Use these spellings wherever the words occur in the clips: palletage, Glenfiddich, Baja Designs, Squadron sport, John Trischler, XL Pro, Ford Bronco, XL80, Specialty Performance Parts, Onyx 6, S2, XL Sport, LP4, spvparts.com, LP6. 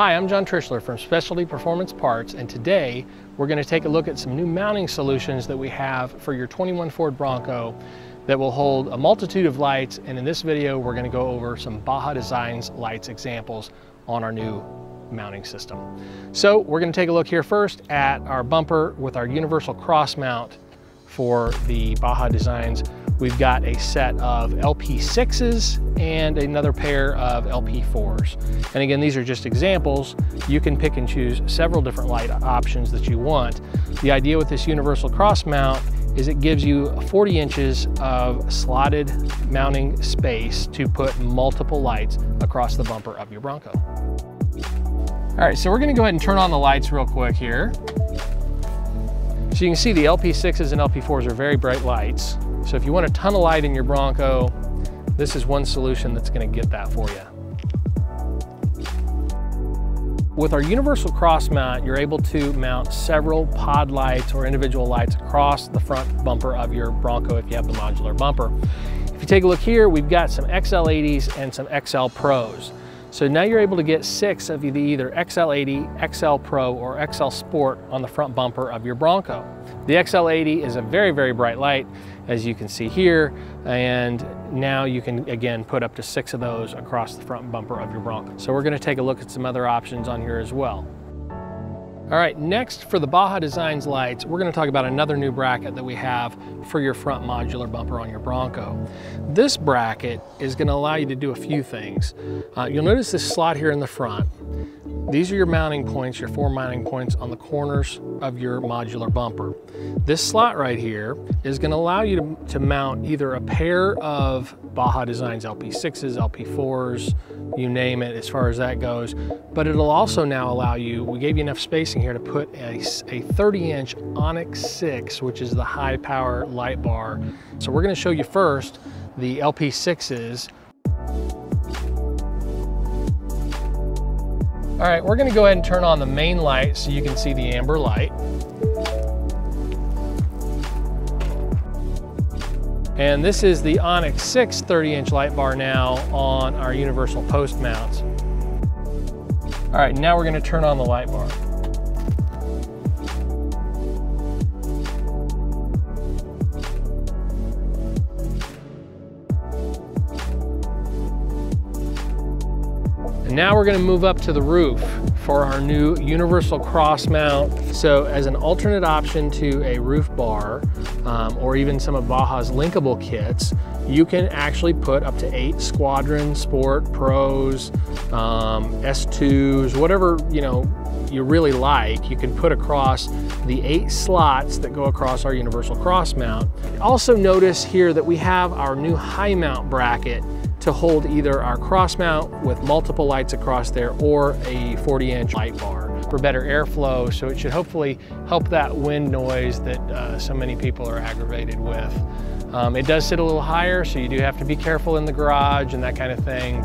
Hi, I'm John Trischler from Specialty Performance Parts, and today we're going to take a look at some new mounting solutions that we have for your 21 Ford Bronco that will hold a multitude of lights. And in this video, we're going to go over some Baja Designs lights examples on our new mounting system. So we're going to take a look here first at our bumper with our universal cross mount for the Baja Designs. We've got a set of LP6s and another pair of LP4s. And again, these are just examples. You can pick and choose several different light options that you want. The idea with this universal cross mount is it gives you 40 inches of slotted mounting space to put multiple lights across the bumper of your Bronco. All right, so we're gonna go ahead and turn on the lights real quick here. So you can see the LP6s and LP4s are very bright lights. So if you want a ton of light in your Bronco, this is one solution that's going to get that for you. With our universal cross mount, you're able to mount several pod lights or individual lights across the front bumper of your Bronco if you have the modular bumper. If you take a look here, we've got some XL80s and some XL Pros. So now you're able to get 6 of either XL80, XL Pro, or XL Sport on the front bumper of your Bronco. The XL80 is a very, very bright light, as you can see here, and now you can, again, put up to 6 of those across the front bumper of your Bronco. So we're going to take a look at some other options on here as well. All right, next for the Baja Designs lights, we're going to talk about another new bracket that we have for your front modular bumper on your Bronco. This bracket is going to allow you to do a few things. You'll notice this slot here in the front. These are your mounting points, your 4 mounting points on the corners of your modular bumper. This slot right here is going to allow you to mount either a pair of Baja Designs LP6s, LP4s, you name it as far as that goes, but it'll also now allow you, we gave you enough spacing here to put a 30-inch Onyx 6, which is the high power light bar. So we're going to show you first the LP6s. All right, we're going to go ahead and turn on the main light so you can see the amber light. And this is the Onyx 6 30-inch light bar now on our universal post mounts. All right, now we're going to turn on the light bar. And now we're going to move up to the roof for our new universal cross mount. So as an alternate option to a roof bar or even some of Baja's linkable kits, you can actually put up to 8 Squadron Sport, Pros, S2s, whatever you really like. You can put across the 8 slots that go across our universal cross mount. Also notice here that we have our new high mount bracket to hold either our cross mount with multiple lights across there or a 40-inch light bar for better airflow. So it should hopefully help that wind noise that so many people are aggravated with. It does sit a little higher, so you do have to be careful in the garage and that kind of thing.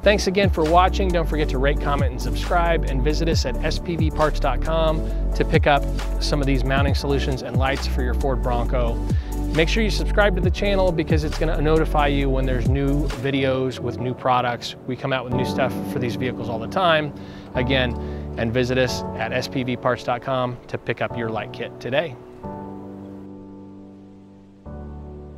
Thanks again for watching. Don't forget to rate, comment, and subscribe, and visit us at spvparts.com to pick up some of these mounting solutions and lights for your Ford Bronco. Make sure you subscribe to the channel because it's going to notify you when there's new videos with new products. We come out with new stuff for these vehicles all the time. Again, and visit us at spvparts.com to pick up your light kit today.